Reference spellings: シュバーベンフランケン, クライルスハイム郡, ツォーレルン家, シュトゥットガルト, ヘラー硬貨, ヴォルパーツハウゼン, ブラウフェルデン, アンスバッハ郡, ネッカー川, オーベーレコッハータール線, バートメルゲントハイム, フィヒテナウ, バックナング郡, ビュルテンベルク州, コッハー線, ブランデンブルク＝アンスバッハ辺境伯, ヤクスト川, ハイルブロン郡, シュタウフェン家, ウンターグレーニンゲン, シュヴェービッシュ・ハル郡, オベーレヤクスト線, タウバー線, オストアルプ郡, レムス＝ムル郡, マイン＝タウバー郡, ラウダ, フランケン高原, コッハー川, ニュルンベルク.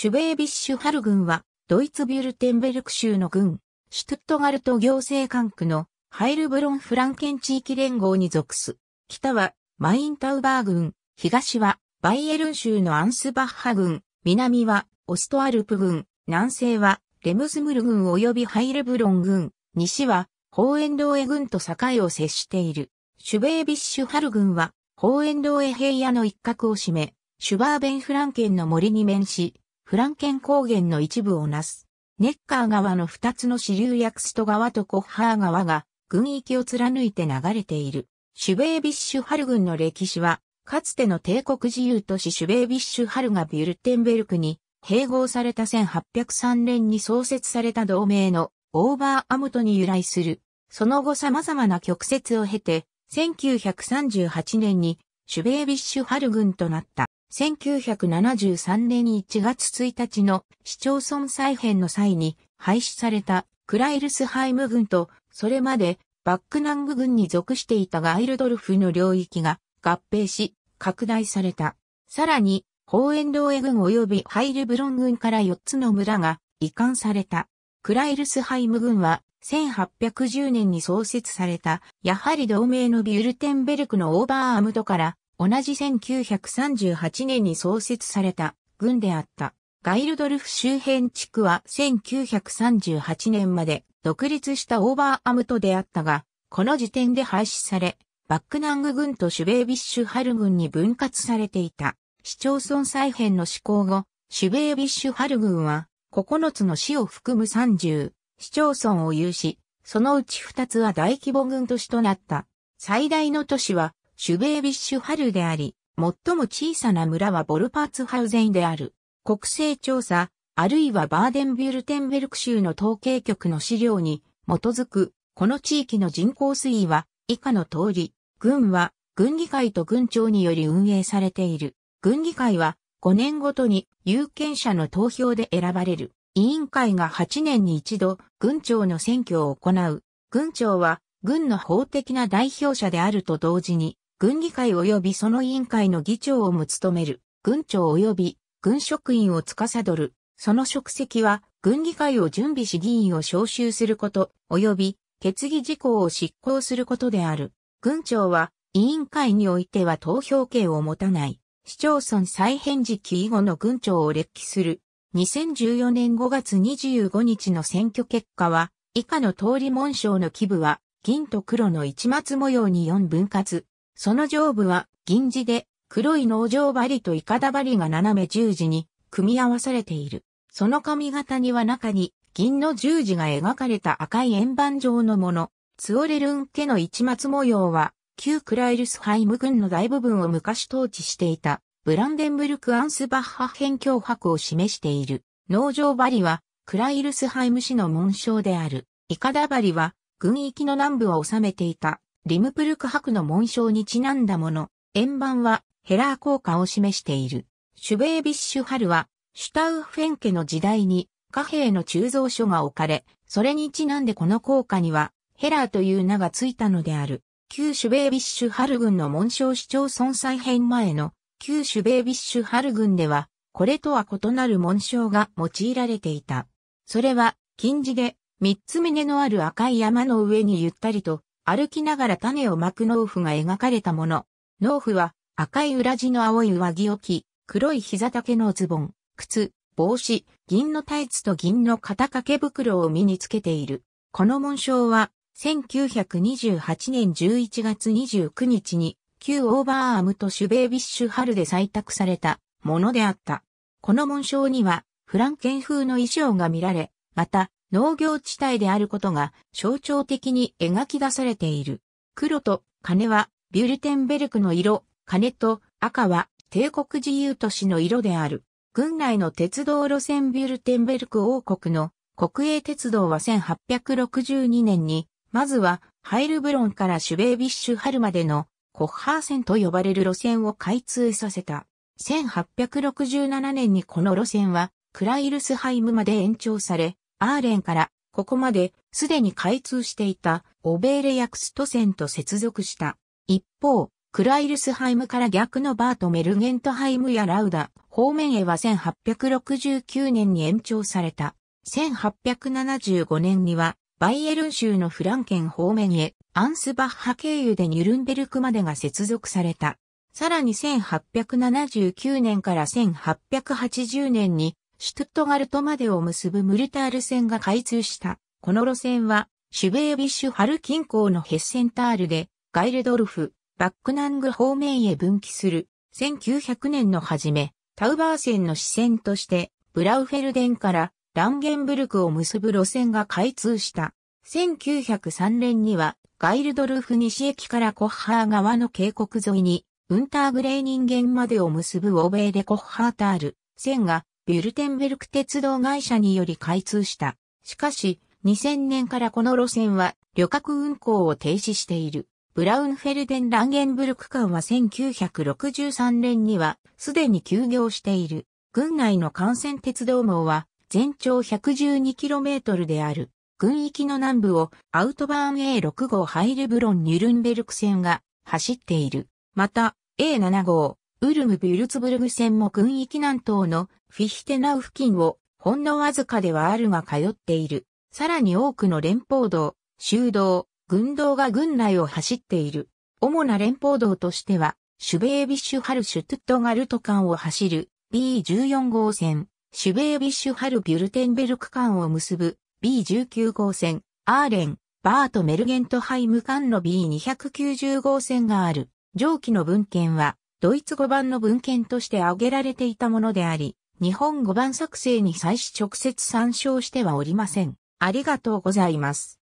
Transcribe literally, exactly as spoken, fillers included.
シュベービッシュハル郡は、ドイツビュルテンベルク州の郡、シュトゥットガルト行政管区のハイルブロンフランケン地域連合に属す。北はマインタウバー郡、東はバイエルン州のアンスバッハ郡、南はオストアルプ郡、南西はレムズムル郡及びハイルブロン郡、西はホーエンローエ郡と境を接している。シュベービッシュハル郡はホーエンローエ平野の一角を占め、シュバーベンフランケンの森に面し、フランケン高原の一部をなす。ネッカー川の二つの支流ヤクスト川とコッハー川が郡域を貫いて流れている。シュベービッシュハル郡の歴史は、かつての帝国自由都市シュベービッシュハルがビュルテンベルクに併合されたせんはっぴゃくさんねんに創設された同盟のオーバーアムトに由来する。その後様々な曲折を経て、せんきゅうひゃくさんじゅうはちねんにシュベービッシュハル郡となった。せんきゅうひゃくななじゅうさんねんいちがつついたちの市町村再編の際に廃止されたクライルスハイム郡とそれまでバックナング郡に属していたガイルドルフの領域が合併し拡大された。さらにホーエンローエ郡及びハイルブロン郡からよっつの村が移管された。クライルスハイム郡はせんはっぴゃくじゅうねんに創設されたやはり同盟のビュルテンベルクのオーバーアムトから同じせんきゅうひゃくさんじゅうはちねんに創設された郡であった。ガイルドルフ周辺地区はせんきゅうひゃくさんじゅうはちねんまで独立したオーバーアムトであったが、この時点で廃止され、バックナング郡とシュベービッシュハル郡に分割されていた。市町村再編の施行後、シュベービッシュハル郡はここのつの市を含むさんじゅう市町村を有し、そのうちふたつは大規模郡都市となった。最大の都市は、シュベービッシュハルであり、最も小さな村はボルパーツハウゼンである。国勢調査、あるいはバーデンビュルテンベルク州の統計局の資料に基づく、この地域の人口推移は以下の通り、郡は郡議会と郡長により運営されている。郡議会はごねんごとに有権者の投票で選ばれる。委員会がはちねんに一度郡長の選挙を行う。郡長は郡の法的な代表者であると同時に、郡議会及びその委員会の議長をも務める、郡長及び郡職員を司る、その職責は、郡議会を準備し議員を招集すること、及び決議事項を執行することである。郡長は、委員会においては投票権を持たない、市町村再編時期以後の郡長を歴記する。にせんじゅうよねんごがつにじゅうごにちの選挙結果は、以下の通り紋章の基部は、銀と黒の市松模様によんぶん割。その上部は銀地で黒い農場針といかだ針が斜め十字に組み合わされている。その髪型には中に銀の十字が描かれた赤い円盤状のもの。ツオレルン家の市松模様は旧クライルスハイム郡の大部分を昔統治していたブランデンブルク・アンスバッハ辺境泊を示している。農場針はクライルスハイム市の紋章である。いかだ針は郡域の南部を治めていた。リムプルク伯の紋章にちなんだもの、円盤はヘラー効果を示している。シュベービッシュハルは、シュタウフェン家の時代に貨幣の鋳造所が置かれ、それにちなんでこの効果には、ヘラーという名がついたのである。旧シュベービッシュハル郡の紋章市町村再編前の、旧シュベービッシュハル郡では、これとは異なる紋章が用いられていた。それは、金地で、三つ峰のある赤い山の上にゆったりと、歩きながら種をまく農夫が描かれたもの。農夫は赤い裏地の青い上着を着、黒い膝丈のズボン、靴、帽子、銀のタイツと銀の肩掛け袋を身につけている。この紋章はせんきゅうひゃくにじゅうはちねんじゅういちがつにじゅうくにちに旧オーバーアムとシュベービッシュハルで採択されたものであった。この紋章にはフランケン風の衣装が見られ、また、農業地帯であることが象徴的に描き出されている。黒と金はビュルテンベルクの色、金と赤は帝国自由都市の色である。郡内の鉄道路線ビュルテンベルク王国の国営鉄道はせんはっぴゃくろくじゅうにねんに、まずはハイルブロンからシュベービッシュハルまでのコッハー線と呼ばれる路線を開通させた。せんはっぴゃくろくじゅうななねんにこの路線はクライルスハイムまで延長され、アーレンからここまですでに開通していたオベーレヤクスト線と接続した。一方、クライルスハイムから逆のバートメルゲントハイムやラウダ方面へはせんはっぴゃくろくじゅうきゅうねんに延長された。せんはっぴゃくななじゅうごねんにはバイエルン州のフランケン方面へアンスバッハ経由でニュルンベルクまでが接続された。さらにせんはっぴゃくななじゅうきゅうねんからせんはっぴゃくはちじゅうねんにシュトゥットガルトまでを結ぶムルタール線が開通した。この路線はシュベービッシュハル近郊のヘッセンタールでガイルドルフ、バックナング方面へ分岐する。せんきゅうひゃくねんの初め、タウバー線の支線としてブラウフェルデンからランゲンブルクを結ぶ路線が開通した。せんきゅうひゃくさんねんにはガイルドルフ西駅からコッハー川の渓谷沿いにウンターグレーニンゲンまでを結ぶオーベーレコッハータール線がビュルテンベルク鉄道会社により開通した。しかし、にせんねんからこの路線は旅客運行を停止している。ブラウンフェルデン・ランゲンブルク間はせんきゅうひゃくろくじゅうさんねんにはすでに休業している。郡内の幹線鉄道網は全長 ひゃくじゅうにキロメートル である。郡域の南部をアウトバーン エーろく 号ハイルブロン・ニュルンベルク線が走っている。また、エーなな 号、ウルム・ビュルツブルグ線も郡域南東のフィヒテナウ付近をほんのわずかではあるが通っている。さらに多くの連邦道、州道、郡道が郡内を走っている。主な連邦道としては、シュベービッシュハルシュトゥットガルト間を走る ビーじゅうよん 号線、シュベービッシュハルビュルテンベルク間を結ぶ ビーじゅうきゅう 号線、アーレン、バートメルゲントハイム間の ビーにひゃくきゅうじゅう 号線がある。上記の文献は、ドイツ語版の文献として挙げられていたものであり、日本語版作成に際し直接参照してはおりません。ありがとうございます。